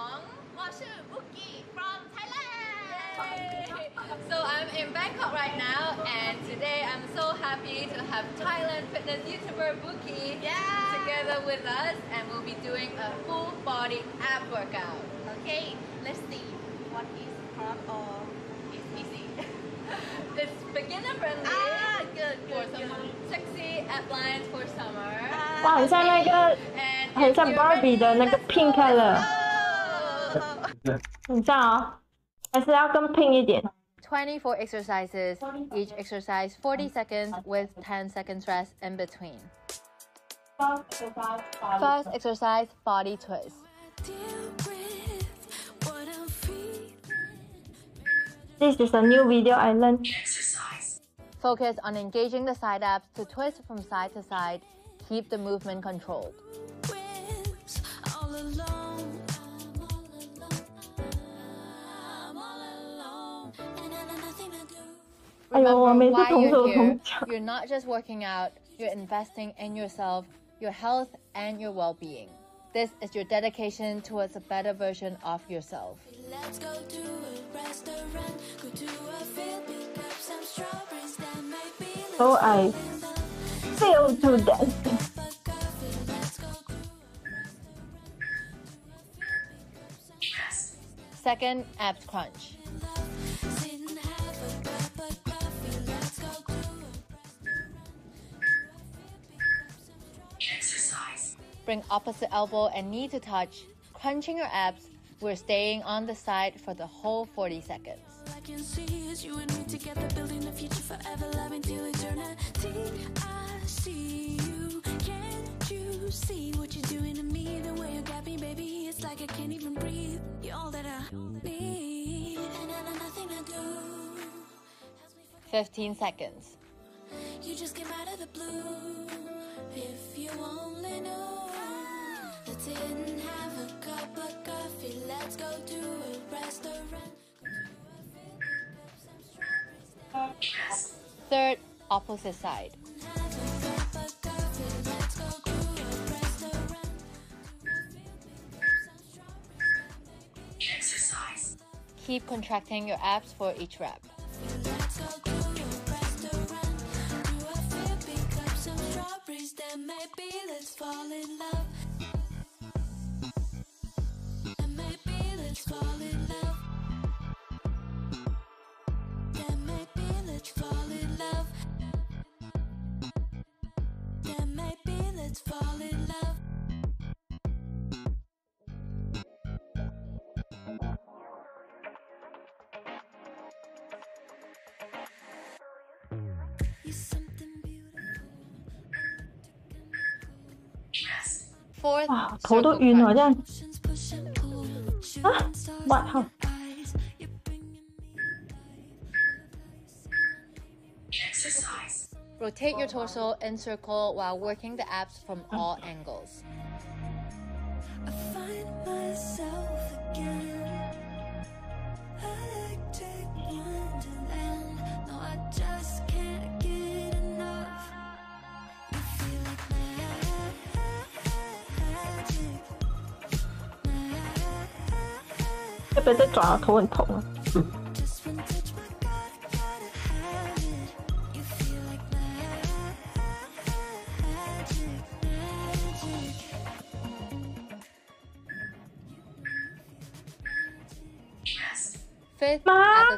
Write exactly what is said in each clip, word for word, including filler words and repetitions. song Washu Buki from Thailand. So I'm in Bangkok right now, and today I'm so happy to have Thailand fitness YouTuber Buki yeah. together with us, and we'll be doing a full body ab workout. Okay, let's see what is hard or is easy. It's beginner friendly ah, good, good, for someone sexy outlines for summer. Wow, it's like a 很像 Barbie 的那个 pink color， 很像哦，还是要更 pink 一点。twenty-four exercises, each exercise forty seconds with ten seconds rest in between. First exercise, body twist. This is a new video I learned. Focus on engaging the side abs to twist from side to side. Keep the movement controlled. Remember why you're here. You're not just working out, you're investing in yourself, your health, and your well-being. This is your dedication towards a better version of yourself. Let's go to a restaurant, go to a field, pick up some strawberries that might be the so I fail to dance. Yes. Second, abs crunch. Bring opposite elbow and knee to touch, crunching your abs. We're staying on the side for the whole forty seconds. Fifteen seconds. You just came out of the blue. If you only know. Didn't have a cup of coffee, let's go to a restaurant. Yes. Third, opposite side. Exercise. Keep contracting your abs for each rep. Let's fall in love. Fourth, wow, circle crunch. Ah, wow. Exercise. Rotate your torso in circle while working the abs from all angles. I find myself again. Electric wonderland. No, I just can't get enough. You feel like magic. I better draw a coin pole. Fifth, I have to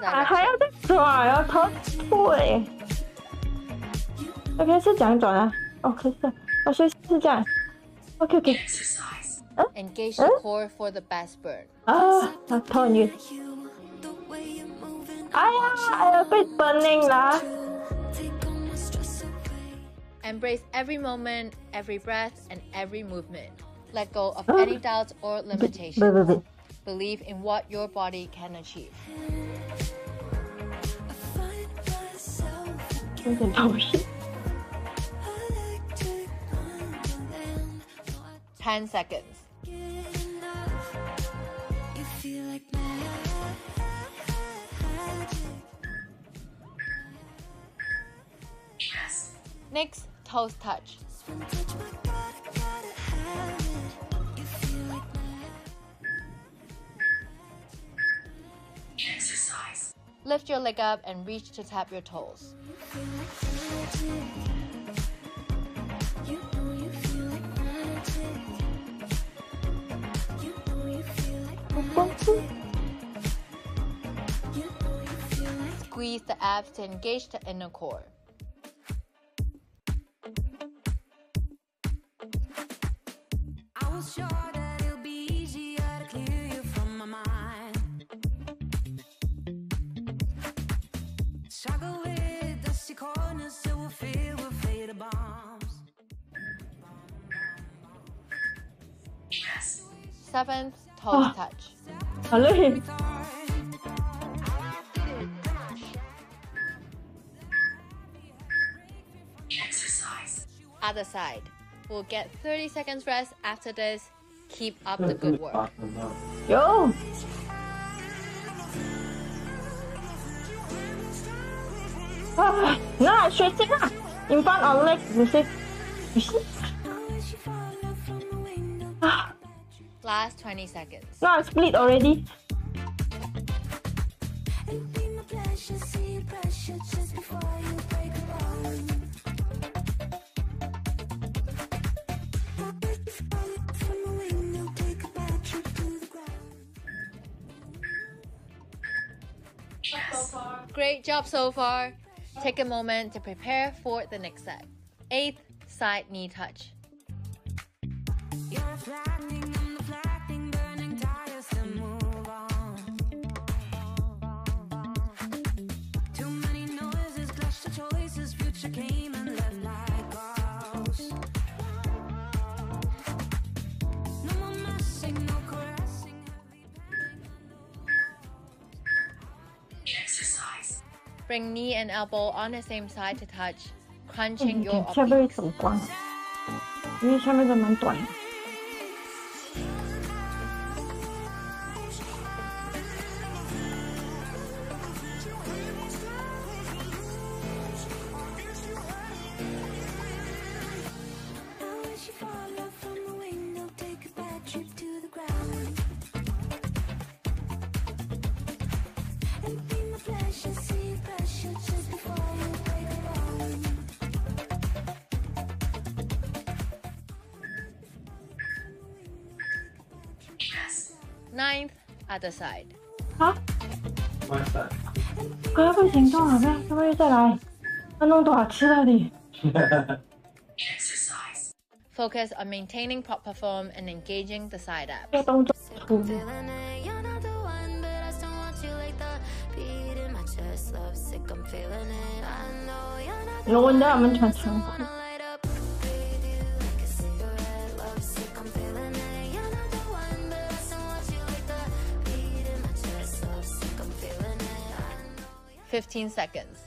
try. I can't play. Okay, so down, down. Okay, so I'll show you down. Okay, okay. Engage the core for the best burn. Ah, I'm telling you. Ah, a bit burning lah. Embrace every moment, every breath, and every movement. Let go of any doubts or limitations. Believe in what your body can achieve. Ten seconds. Yes. Next, toes touch. Lift your leg up and reach to tap your toes. Squeeze the abs to engage the inner core. I was sure that it'll be easier to clear you from my mind. Struggle with dusty corners that will fill with fatal bombs. Seventh, toes oh. touch. Hello. Other side. We'll get thirty seconds rest after this. Keep up the good work. Yo! Ah, no, stretching ah. In front of leg, you see? You see? Ah. Last twenty seconds. No, I split already. Great job so far. Take a moment to prepare for the next set. Eighth, side knee touch. Bring knee and elbow on the same side to touch, crunching your obliques. Ninth, other side. Huh? What is that? Exercise. Focus on maintaining proper form and engaging the side abs. No wonder I'm in transform. fifteen seconds.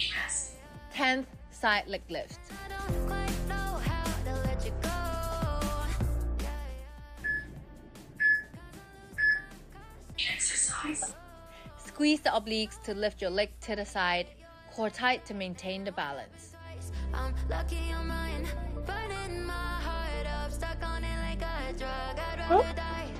Yes. tenth, side leg lift. Exercise. Squeeze the obliques to lift your leg to the side. Core tight to maintain the balance. I'm lucky on mine, burning my heart up, stuck on it like a drug. I'd rather die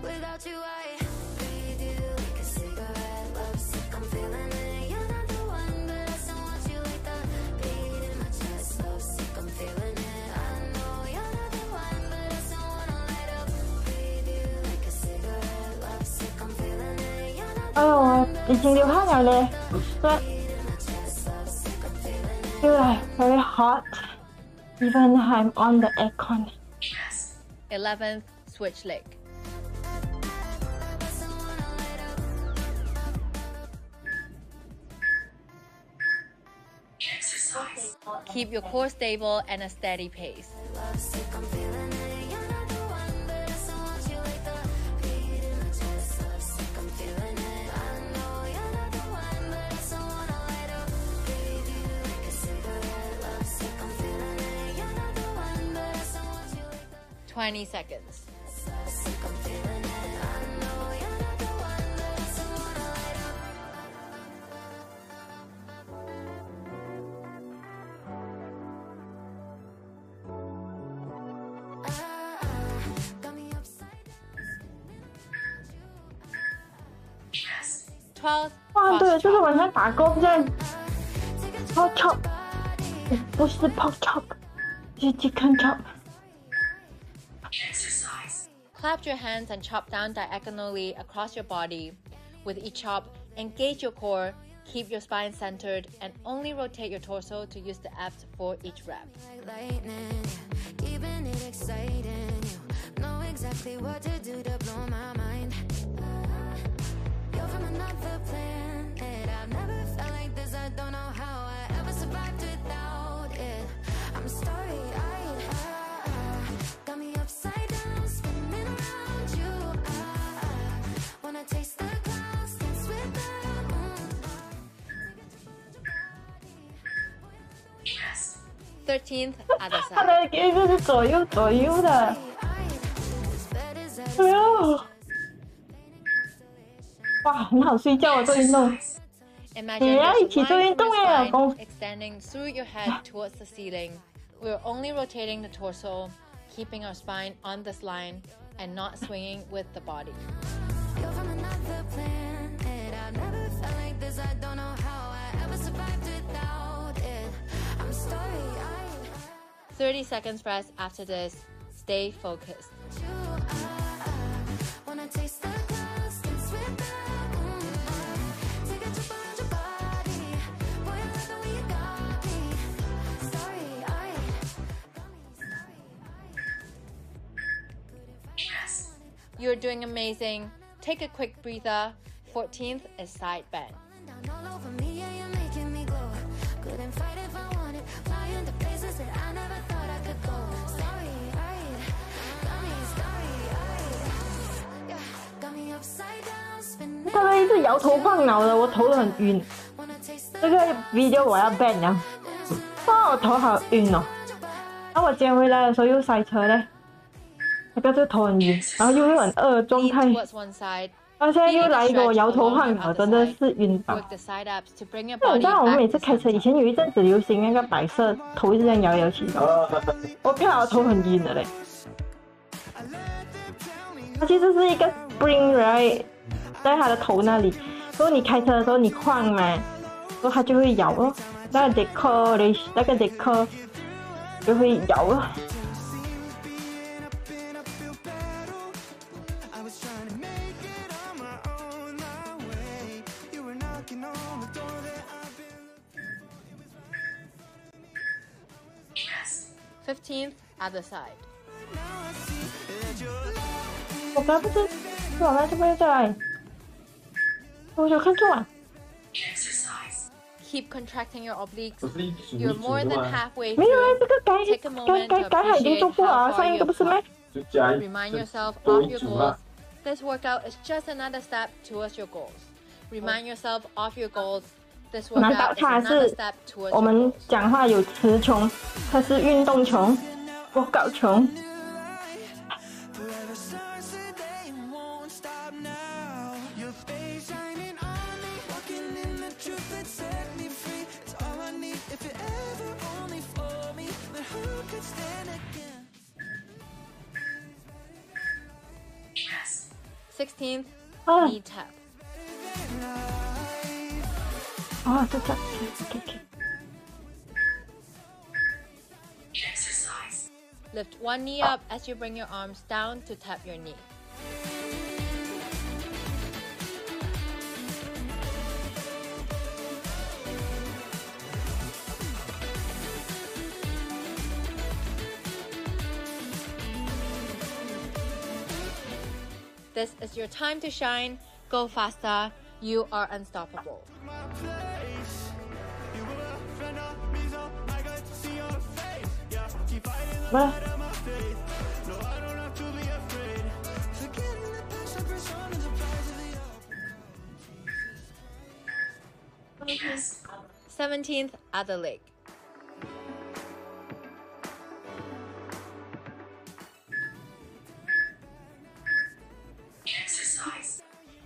without you. I breathe you like a cigarette, love sick, I'm feeling it. You're not the one, but I still want you like that beat in my chest, love sick, I'm feeling it. I know you're not the one, but I still wanna light up. Breathe you like a cigarette, love sick, I'm feeling it. You're not the one, but I still wanna light up. Very hot, even I'm on the aircon. Yes. eleventh, switch leg. Exercise. Keep your core stable and a steady pace. twenty seconds. twelve. 啊，对，就是晚上打工在 pork chop， 不是 pork chop， 是 chicken chop。Exercise. Clap your hands and chop down diagonally across your body. With each chop, engage your core, keep your spine centered, and only rotate your torso to use the abs for each rep. thirteenth, other side. Imagine your extending through your head towards the ceiling. We're only rotating the torso, keeping our spine on this line, and not swinging with the body. thirty seconds rest after this. Stay focused. Yes. You're doing amazing. Take a quick breather. fourteenth is side bend. Spring right 在他的头那里，所以你开车的时候你晃嘛，然后它就会摇咯，那个 deco 那个 deco 就会摇咯。fifteenth other side. 我刚不是往那这边再来。 Exercise. Keep contracting your obliques. You're more than halfway through. Take a moment to appreciate how far you've come. Remind yourself of your goals. This workout is just another step towards your goals. Remind yourself of your goals. This workout is another step towards your goals. 讲话有词穷，它是运动穷，我搞穷。 sixteenth, knee tap. Oh, that's up. Okay, okay. Exercise. Lift one knee up as you bring your arms down to tap your knee. This is your time to shine. Go faster. You are unstoppable. Well. seventeenth, other leg.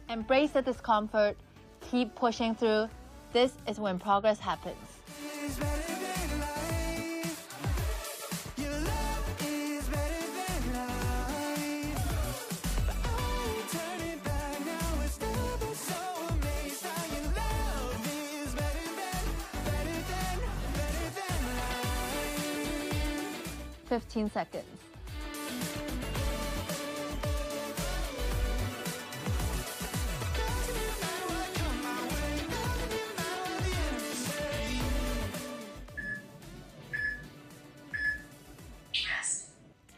Embrace the discomfort. Keep pushing through. This is when progress happens. fifteen seconds.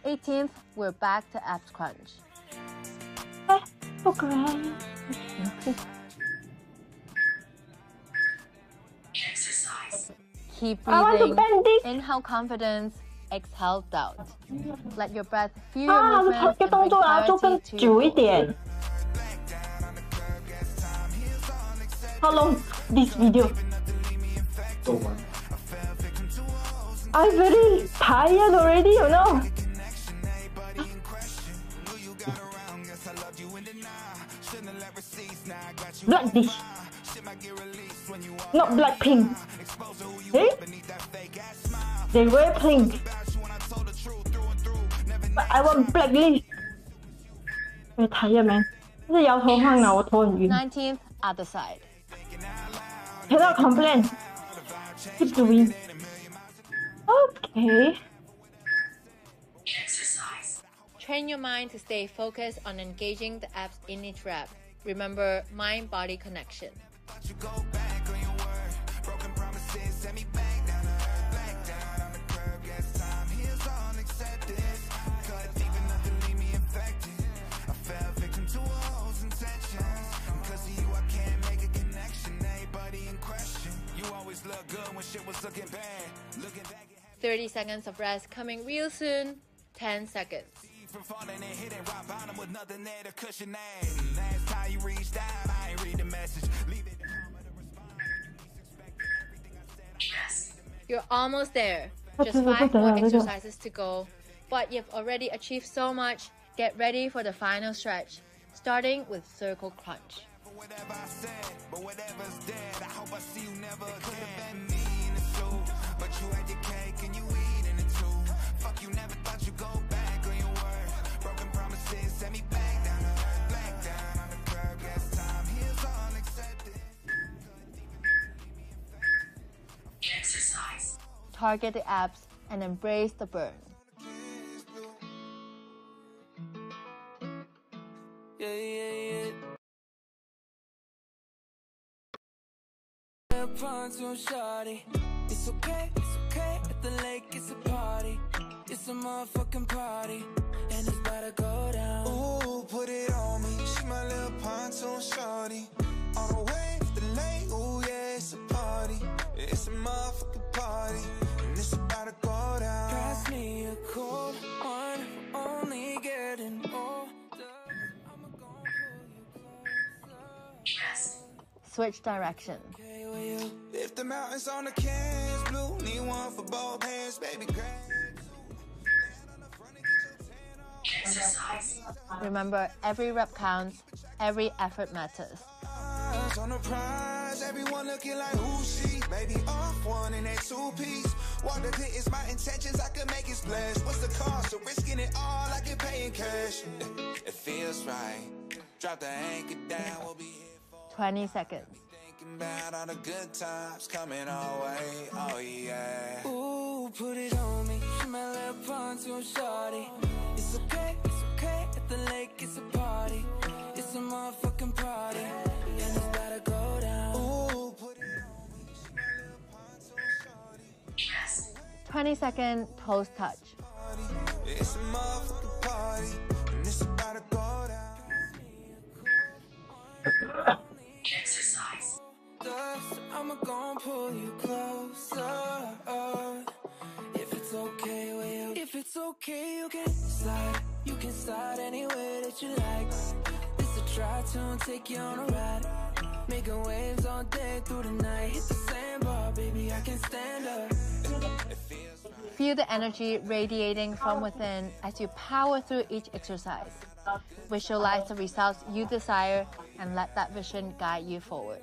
eighteenth, we're back to abs crunch. Oh, okay. Exercise. Keep breathing. Inhale confidence, exhale doubt. Let your breath fuel your ah, movements and bring clarity to your How long this video? So much. I'm very tired already, you know? Black dish. Not black pink. Eh? They wear pink. But I want black dish. I'm tired, man. nineteenth, other side. Cannot complain. Keep doing. Okay. Train your mind to stay focused on engaging the abs in each rep. Remember mind-body connection. thirty seconds of rest coming real soon. ten seconds. From falling and hitting rock bottom with nothing there to cushion that. Last time you reached out, I ain't read the message. Leave it down by the response. You're almost there. Just five more exercises to go. But you've already achieved so much. Get ready for the final stretch, starting with circle crunch. Whatever I said, but whatever's dead, I hope I see you never again. But you had your cake and you eating it too. Fuck, you never thought you'd go back. Exercise. Target the abs and embrace the burn. Yeah, yeah, yeah. It's okay, it's okay. At the lake, it's a party. It's a motherfucking party. And it's about to go down. Ooh, put it on me. She my little pontoon shorty. On the way to the lake. Ooh, yeah, it's a party. It's a motherfucking party. And it's about to go down. Pass me a cold one. Only getting older. I'ma go pull you closer. Switch direction. If the mountain's on the cans blue, need one for both hands, baby. Exercise. Remember, every rep counts, every effort matters. On the prize, everyone looking like who she, baby, off one in that two-piece. What the pit is my intentions, I could make it splash. What's the cost of risking it all? I can pay in cash. It feels right. Drop the anchor down, we'll be here for twenty seconds. Thinking about all the good times coming our way. Oh yeah. Ooh, put it on me. My little pontoon shorty. It's okay, it's okay, at the lake it's a party. It's a motherfucking party. And it's about to go down. Ooh, put it on me. My little pontoon shorty. Yes. twenty second toes touch. It's a motherfucking party. And it's about to go down. Exercise. I'ma go and pull you closer. If it's okay with you. If it's okay, you can slide. You can slide anywhere that you like. It's a try to take you on a ride. Making waves all day through the night. Hit the sandbar, baby, I can stand up. Feel the energy radiating from within as you power through each exercise. Visualize the results you desire and let that vision guide you forward.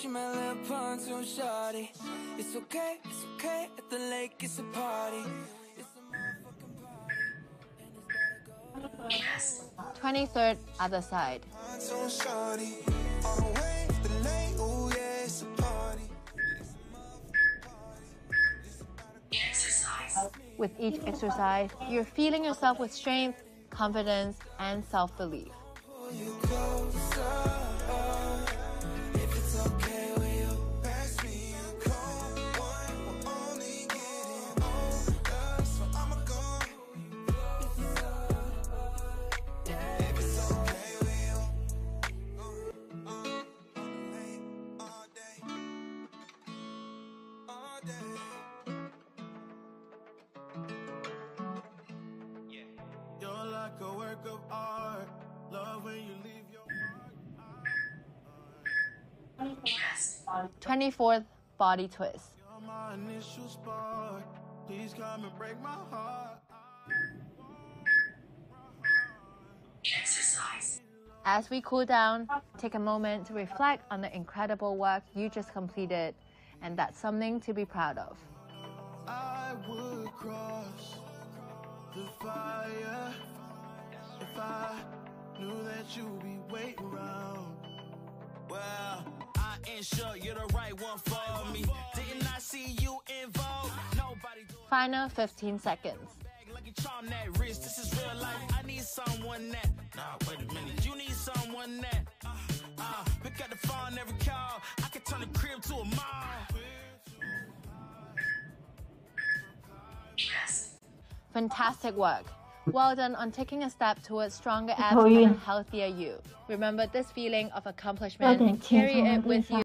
She my little pontoon shorty. It's okay, it's okay. At the lake, it's a party. It's a motherfucking party. And it's gotta go yes. twenty-third, other side. Pontoon shorty. On the way to the lake. Ooh, yeah, it's a party. It's a motherfucking party. It's about to go. Exercise. With each exercise, you're feeling yourself with strength, confidence, and self-belief. A work of art, love when you leave your twenty-fourth body twist. You're my initial spark. Please come and break my heart. Exercise. As we cool down, take a moment to reflect on the incredible work you just completed, and that's something to be proud of. I would cross the fire if I knew that you'd be waiting around. Well, I ain't sure you're the right one for me. Didn't I see you involved? Nobody. Final fifteen seconds. Like a charm that wrist. This is real life. I need someone that. Nah, wait a minute. You need someone that. Uh, uh, pick up the phone, every call. I can turn the crib to a mall. Yes. Fantastic work. Well done on taking a step towards stronger abs and a healthier you. Remember this feeling of accomplishment and carry it with you.